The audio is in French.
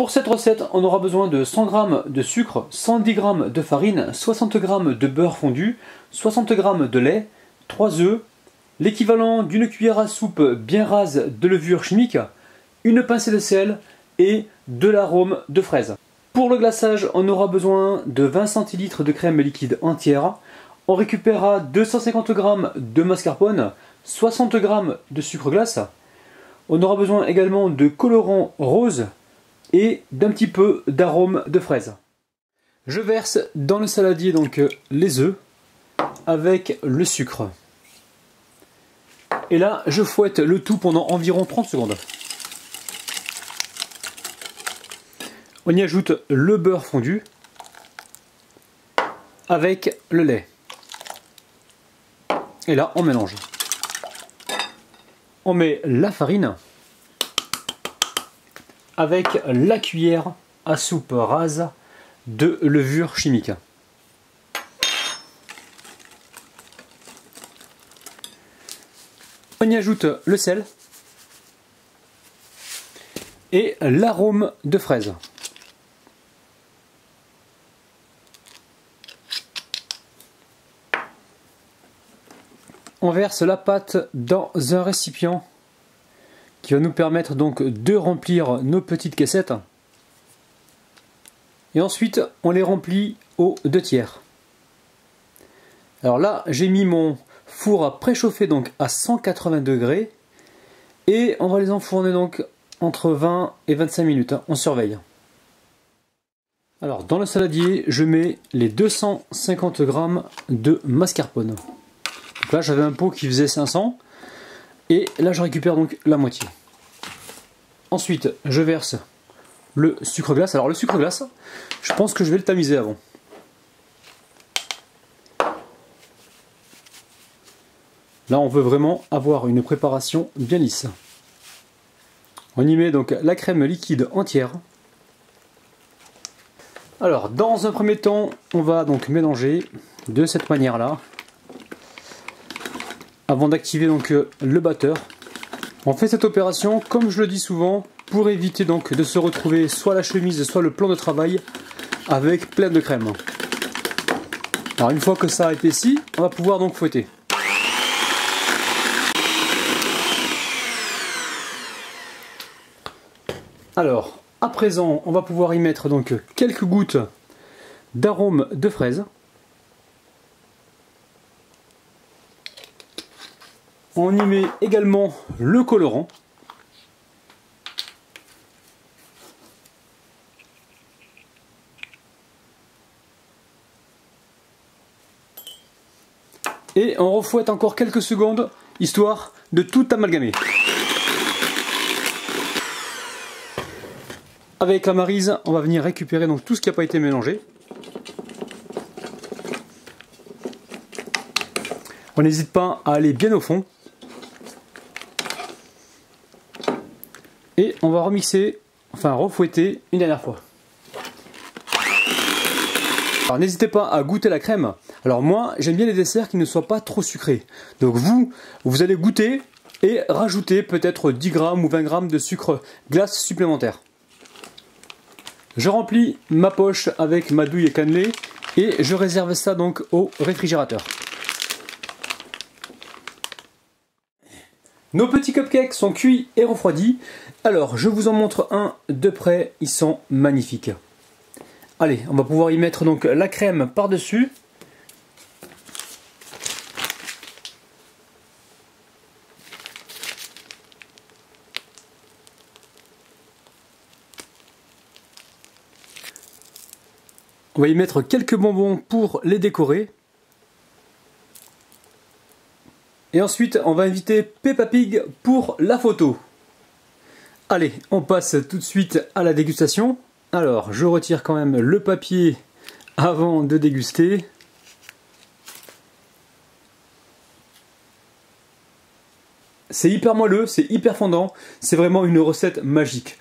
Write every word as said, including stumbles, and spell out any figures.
Pour cette recette, on aura besoin de cent grammes de sucre, cent dix grammes de farine, soixante grammes de beurre fondu, soixante grammes de lait, trois œufs, l'équivalent d'une cuillère à soupe bien rase de levure chimique, une pincée de sel et de l'arôme de fraise. Pour le glaçage, on aura besoin de vingt centilitres de crème liquide entière. On récupérera deux cent cinquante grammes de mascarpone, soixante grammes de sucre glace. On aura besoin également de colorant rose et d'un petit peu d'arôme de fraise. Je verse dans le saladier donc les œufs avec le sucre. Et là, je fouette le tout pendant environ trente secondes. On y ajoute le beurre fondu avec le lait. Et là, on mélange. On met la farine avec la cuillère à soupe rase de levure chimique. On y ajoute le sel et l'arôme de fraise. On verse la pâte dans un récipient qui va nous permettre donc de remplir nos petites caissettes. Et ensuite, on les remplit aux deux tiers. Alors là, j'ai mis mon four à préchauffer donc à cent quatre-vingts degrés et on va les enfourner donc entre vingt et vingt-cinq minutes. On surveille. Alors dans le saladier, je mets les deux cent cinquante grammes de mascarpone. Donc là, j'avais un pot qui faisait cinq cents et là, je récupère donc la moitié. Ensuite, je verse le sucre glace. Alors le sucre glace, je pense que je vais le tamiser avant. Là, on veut vraiment avoir une préparation bien lisse. On y met donc la crème liquide entière. Alors, dans un premier temps, on va donc mélanger de cette manière-là, avant d'activer donc le batteur. On fait cette opération, comme je le dis souvent, pour éviter donc de se retrouver soit la chemise, soit le plan de travail avec plein de crème. Alors, une fois que ça a épaissi, on va pouvoir donc fouetter. Alors, à présent, on va pouvoir y mettre donc quelques gouttes d'arôme de fraise. On y met également le colorant. Et on refouette encore quelques secondes, histoire de tout amalgamer. Avec la maryse, on va venir récupérer donc tout ce qui n'a pas été mélangé. On n'hésite pas à aller bien au fond. Et on va remixer, enfin refouetter une dernière fois. Alors n'hésitez pas à goûter la crème. Alors moi, j'aime bien les desserts qui ne soient pas trop sucrés. Donc vous, vous allez goûter et rajouter peut-être dix grammes ou vingt grammes de sucre glace supplémentaire. Je remplis ma poche avec ma douille cannelée et je réserve ça donc au réfrigérateur. Nos petits cupcakes sont cuits et refroidis. Alors je vous en montre un de près, ils sont magnifiques. Allez, on va pouvoir y mettre donc la crème par-dessus. On va y mettre quelques bonbons pour les décorer. Et ensuite, on va inviter Peppa Pig pour la photo. Allez, on passe tout de suite à la dégustation. Alors, je retire quand même le papier avant de déguster. C'est hyper moelleux, c'est hyper fondant, c'est vraiment une recette magique.